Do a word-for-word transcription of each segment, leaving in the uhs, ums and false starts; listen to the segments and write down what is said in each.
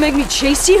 gonna make me chase you?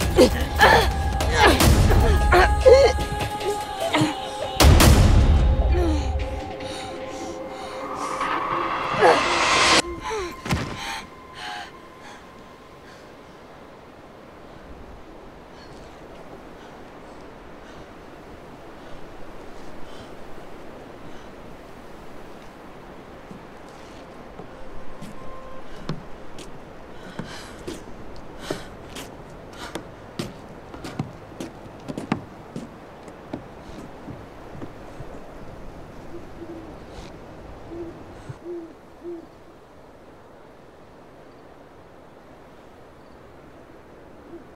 Ah!